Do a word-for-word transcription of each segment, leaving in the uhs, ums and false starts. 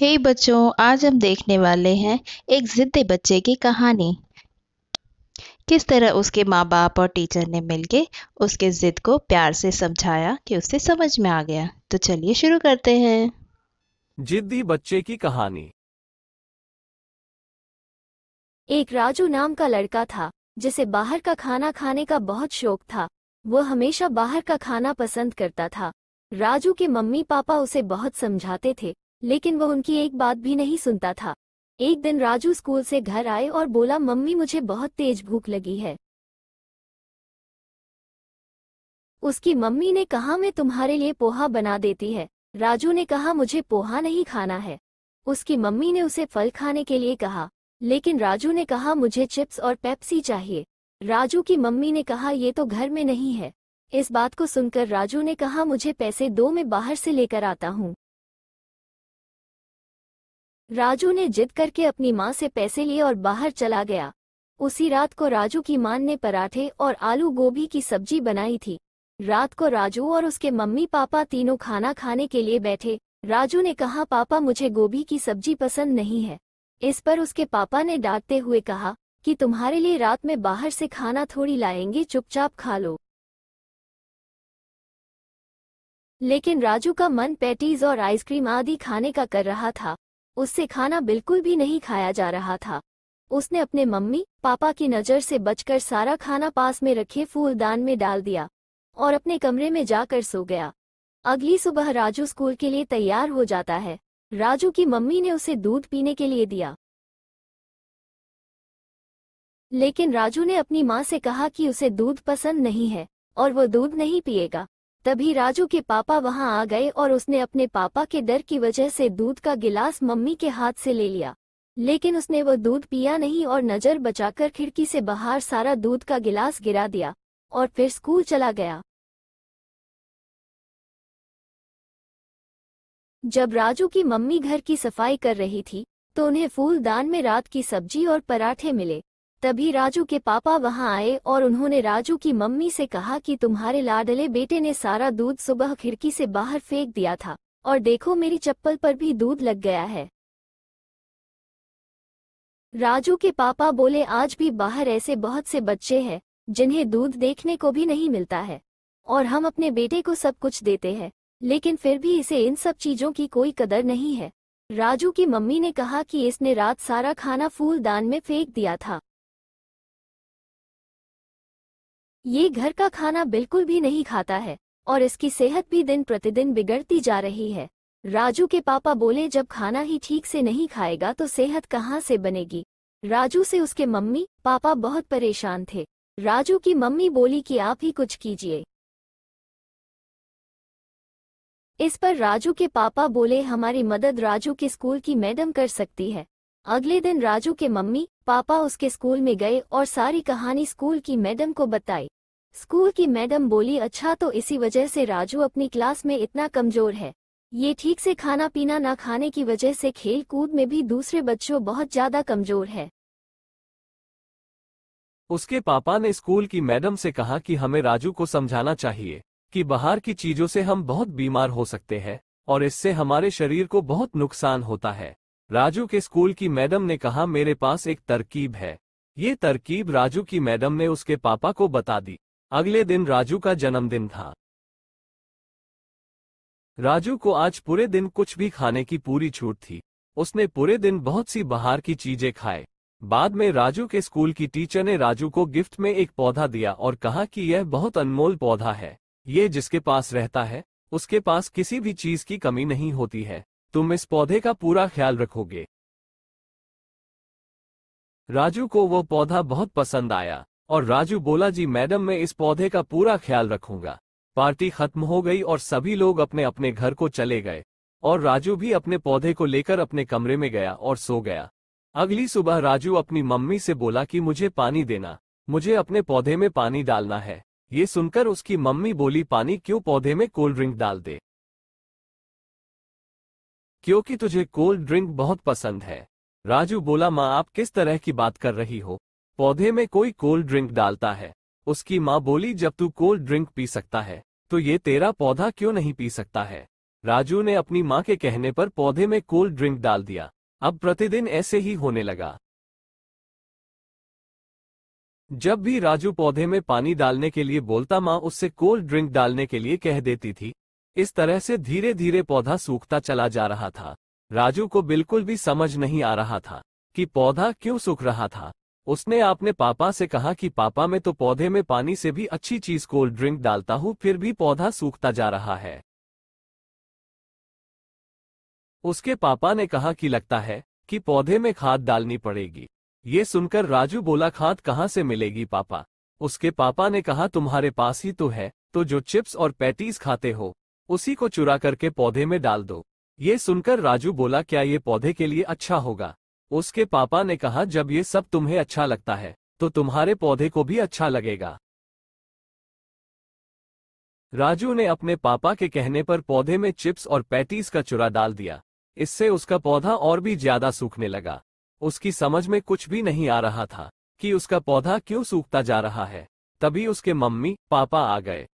हे hey बच्चों, आज हम देखने वाले हैं एक जिद्दी बच्चे की कहानी। किस तरह उसके माँ बाप और टीचर ने मिलके उसके जिद को प्यार से समझाया कि उसे समझ में आ गया। तो चलिए शुरू करते हैं जिद्दी बच्चे की कहानी। एक राजू नाम का लड़का था जिसे बाहर का खाना खाने का बहुत शौक था। वो हमेशा बाहर का खाना पसंद करता था। राजू के मम्मी पापा उसे बहुत समझाते थे, लेकिन वो उनकी एक बात भी नहीं सुनता था। एक दिन राजू स्कूल से घर आए और बोला, मम्मी मुझे बहुत तेज भूख लगी है। उसकी मम्मी ने कहा, मैं तुम्हारे लिए पोहा बना देती है। राजू ने कहा, मुझे पोहा नहीं खाना है। उसकी मम्मी ने उसे फल खाने के लिए कहा, लेकिन राजू ने कहा, मुझे चिप्स और पेप्सी चाहिए। राजू की मम्मी ने कहा, ये तो घर में नहीं है। इस बात को सुनकर राजू ने कहा, मुझे पैसे दो, मैं बाहर से लेकर आता हूँ। राजू ने जिद करके अपनी माँ से पैसे लिए और बाहर चला गया। उसी रात को राजू की माँ ने पराठे और आलू गोभी की सब्जी बनाई थी। रात को राजू और उसके मम्मी पापा तीनों खाना खाने के लिए बैठे। राजू ने कहा, पापा मुझे गोभी की सब्जी पसंद नहीं है। इस पर उसके पापा ने डांटते हुए कहा कि तुम्हारे लिए रात में बाहर से खाना थोड़ी लाएंगे, चुपचाप खा लो। लेकिन राजू का मन पैटीज और आइसक्रीम आदि खाने का कर रहा था। उससे खाना बिल्कुल भी नहीं खाया जा रहा था। उसने अपने मम्मी पापा की नज़र से बचकर सारा खाना पास में रखे फूलदान में डाल दिया और अपने कमरे में जाकर सो गया। अगली सुबह राजू स्कूल के लिए तैयार हो जाता है। राजू की मम्मी ने उसे दूध पीने के लिए दिया, लेकिन राजू ने अपनी माँ से कहा कि उसे दूध पसंद नहीं है और वो दूध नहीं पिएगा। तभी राजू के पापा वहां आ गए और उसने अपने पापा के डर की वजह से दूध का गिलास मम्मी के हाथ से ले लिया, लेकिन उसने वो दूध पिया नहीं और नज़र बचाकर खिड़की से बाहर सारा दूध का गिलास गिरा दिया और फिर स्कूल चला गया। जब राजू की मम्मी घर की सफाई कर रही थी तो उन्हें फूलदान में रात की सब्जी और पराठे मिले। तभी राजू के पापा वहां आए और उन्होंने राजू की मम्मी से कहा कि तुम्हारे लाडले बेटे ने सारा दूध सुबह खिड़की से बाहर फेंक दिया था और देखो, मेरी चप्पल पर भी दूध लग गया है। राजू के पापा बोले, आज भी बाहर ऐसे बहुत से बच्चे हैं जिन्हें दूध देखने को भी नहीं मिलता है और हम अपने बेटे को सब कुछ देते हैं, लेकिन फिर भी इसे इन सब चीज़ों की कोई कदर नहीं है। राजू की मम्मी ने कहा कि इसने रात सारा खाना फूलदान में फेंक दिया था। ये घर का खाना बिल्कुल भी नहीं खाता है और इसकी सेहत भी दिन प्रतिदिन बिगड़ती जा रही है। राजू के पापा बोले, जब खाना ही ठीक से नहीं खाएगा तो सेहत कहाँ से बनेगी। राजू से उसके मम्मी पापा बहुत परेशान थे। राजू की मम्मी बोली कि आप ही कुछ कीजिए। इस पर राजू के पापा बोले, हमारी मदद राजू के स्कूल की मैडम कर सकती है। अगले दिन राजू के मम्मी पापा उसके स्कूल में गए और सारी कहानी स्कूल की मैडम को बताई। स्कूल की मैडम बोली, अच्छा तो इसी वजह से राजू अपनी क्लास में इतना कमज़ोर है। ये ठीक से खाना पीना ना खाने की वजह से खेल कूद में भी दूसरे बच्चों बहुत ज़्यादा कमज़ोर है। उसके पापा ने स्कूल की मैडम से कहा कि हमें राजू को समझाना चाहिए कि बाहर की चीज़ों से हम बहुत बीमार हो सकते हैं और इससे हमारे शरीर को बहुत नुकसान होता है। राजू के स्कूल की मैडम ने कहा, मेरे पास एक तरकीब है। ये तरकीब राजू की मैडम ने उसके पापा को बता दी। अगले दिन राजू का जन्मदिन था। राजू को आज पूरे दिन कुछ भी खाने की पूरी छूट थी। उसने पूरे दिन बहुत सी बाहर की चीजें खाए। बाद में राजू के स्कूल की टीचर ने राजू को गिफ्ट में एक पौधा दिया और कहा कि यह बहुत अनमोल पौधा है। ये जिसके पास रहता है उसके पास किसी भी चीज की कमी नहीं होती है। तुम इस पौधे का पूरा ख्याल रखोगे। राजू को वो पौधा बहुत पसंद आया और राजू बोला, जी मैडम, मैं इस पौधे का पूरा ख्याल रखूंगा। पार्टी खत्म हो गई और सभी लोग अपने अपने घर को चले गए और राजू भी अपने पौधे को लेकर अपने कमरे में गया और सो गया। अगली सुबह राजू अपनी मम्मी से बोला कि मुझे पानी देना, मुझे अपने पौधे में पानी डालना है। ये सुनकर उसकी मम्मी बोली, पानी क्यों, पौधे में कोल्ड ड्रिंक डाल दे, क्योंकि तुझे कोल्ड ड्रिंक बहुत पसंद है। राजू बोला, माँ आप किस तरह की बात कर रही हो, पौधे में कोई कोल्ड ड्रिंक डालता है। उसकी माँ बोली, जब तू कोल्ड ड्रिंक पी सकता है तो ये तेरा पौधा क्यों नहीं पी सकता है। राजू ने अपनी मां के कहने पर पौधे में कोल्ड ड्रिंक डाल दिया। अब प्रतिदिन ऐसे ही होने लगा। जब भी राजू पौधे में पानी डालने के लिए बोलता, मां उससे कोल्ड ड्रिंक डालने के लिए कह देती थी। इस तरह से धीरे धीरे पौधा सूखता चला जा रहा था। राजू को बिल्कुल भी समझ नहीं आ रहा था कि पौधा क्यों सूख रहा था। उसने अपने पापा से कहा कि पापा, मैं तो पौधे में पानी से भी अच्छी चीज कोल्ड ड्रिंक डालता हूं, फिर भी पौधा सूखता जा रहा है। उसके पापा ने कहा कि लगता है कि पौधे में खाद डालनी पड़ेगी। ये सुनकर राजू बोला, खाद कहाँ से मिलेगी पापा? उसके पापा ने कहा, तुम्हारे पास ही तो है, तो जो चिप्स और पैटीज खाते हो उसी को चुरा करके पौधे में डाल दो। ये सुनकर राजू बोला, क्या ये पौधे के लिए अच्छा होगा? उसके पापा ने कहा, जब ये सब तुम्हें अच्छा लगता है तो तुम्हारे पौधे को भी अच्छा लगेगा। राजू ने अपने पापा के कहने पर पौधे में चिप्स और पैटीज का चुरा डाल दिया। इससे उसका पौधा और भी ज्यादा सूखने लगा। उसकी समझ में कुछ भी नहीं आ रहा था कि उसका पौधा क्यों सूखता जा रहा है। तभी उसके मम्मी पापा आ गए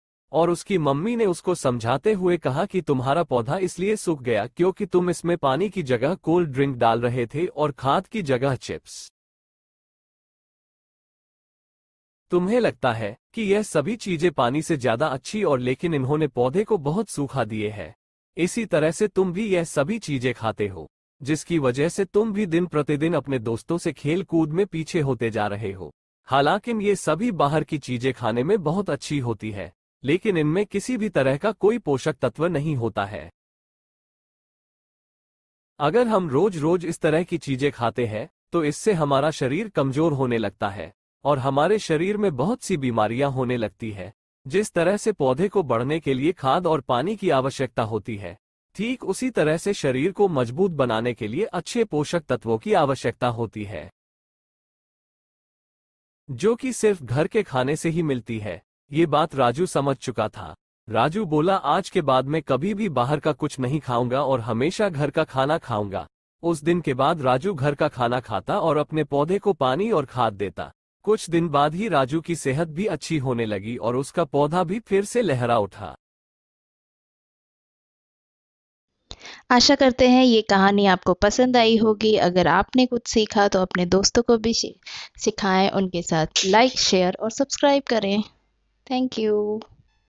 और उसकी मम्मी ने उसको समझाते हुए कहा कि तुम्हारा पौधा इसलिए सूख गया क्योंकि तुम इसमें पानी की जगह कोल्ड ड्रिंक डाल रहे थे और खाद की जगह चिप्स। तुम्हें लगता है कि यह सभी चीजें पानी से ज्यादा अच्छी और लेकिन इन्होंने पौधे को बहुत सूखा दिए है। इसी तरह से तुम भी यह सभी चीजें खाते हो, जिसकी वजह से तुम भी दिन प्रतिदिन अपने दोस्तों से खेल कूद में पीछे होते जा रहे हो। हालांकि ये सभी बाहर की चीजें खाने में बहुत अच्छी होती है, लेकिन इनमें किसी भी तरह का कोई पोषक तत्व नहीं होता है। अगर हम रोज रोज इस तरह की चीजें खाते हैं तो इससे हमारा शरीर कमजोर होने लगता है और हमारे शरीर में बहुत सी बीमारियां होने लगती है। जिस तरह से पौधे को बढ़ने के लिए खाद और पानी की आवश्यकता होती है, ठीक उसी तरह से शरीर को मजबूत बनाने के लिए अच्छे पोषक तत्वों की आवश्यकता होती है, जो कि सिर्फ घर के खाने से ही मिलती है। ये बात राजू समझ चुका था। राजू बोला, आज के बाद मैं कभी भी बाहर का कुछ नहीं खाऊंगा और हमेशा घर का खाना खाऊंगा। उस दिन के बाद राजू घर का खाना खाता और अपने पौधे को पानी और खाद देता। कुछ दिन बाद ही राजू की सेहत भी अच्छी होने लगी और उसका पौधा भी फिर से लहरा उठा। आशा करते हैं ये कहानी आपको पसंद आई होगी। अगर आपने कुछ सीखा तो अपने दोस्तों को भी सिखाएं, उनके साथ लाइक शेयर और सब्सक्राइब करें। Thank you.